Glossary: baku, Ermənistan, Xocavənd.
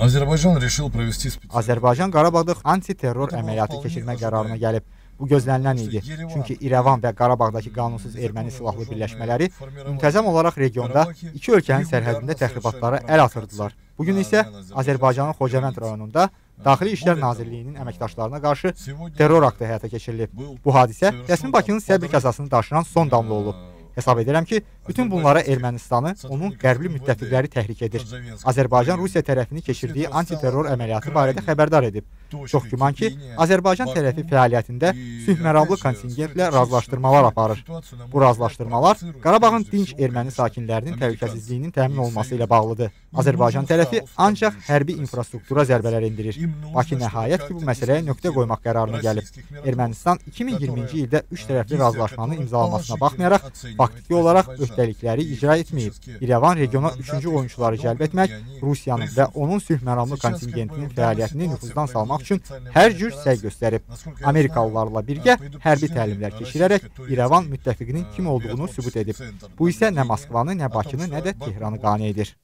Azərbaycan Qarabağda anti-terror əməliyyatı keçirmək qərarına gəlib. Bu gözlənilən idi. Çünki İrəvan və Qarabağdakı qanunsuz erməni silahlı birləşmələri müntəzəm olaraq regionda iki ölkənin sərhədində təxribatlara əl atırdılar. Bugün isə Azərbaycanın Xocavənd rayonunda Daxili İşlər Nazirliyinin əməkdaşlarına qarşı terror aktı həyata keçirilib. Bu hadisə rəsmi Bakının səbir kasasını daşıran son damla olub. Hesab edirəm ki, bütün bunlara Ermənistanı, onun qərbli müttəfiqləri təhrik edir. Azərbaycan Rusiya tərəfini keçirdiyi anti-terror əməliyyatı barədə xəbərdar edib. Çox güman ki, Azərbaycan tərəfi fəaliyyətində sülhməramlı kontingentlə razılaşdırmalar aparır. Bu razılaşdırmalar Qarabağın dinc erməni sakinlərinin təhlükəsizliyinin təmin olması ilə bağlıdır. Azərbaycan tərəfi ancaq hərbi infrastruktura zərbələr indirir. Bakı nəhayət ki, bu məsələyə nöqtə qoymaq qərarına gəlib. Ermənistan 2020-ci ildə 3 tərəfli razılaşmanı imzalamasına baxmayaraq, faktiki olaraq öhdəlikləri icra etməyib. İrəvan regiona 3-cü oyuncuları cəlb etmək, Rusiyanın və onun sülhməramlı kontingentinin fəaliyyətini nüfuzdan salmaq üçün hər cür səy göstərib. Amerikalılarla birgə hərbi təlimlər keçirərək İrəvan müttəfiqinin kim olduğunu sübut edib. Bu isə nə Moskvanı, nə Bakını, nə də Tehranı qane edir.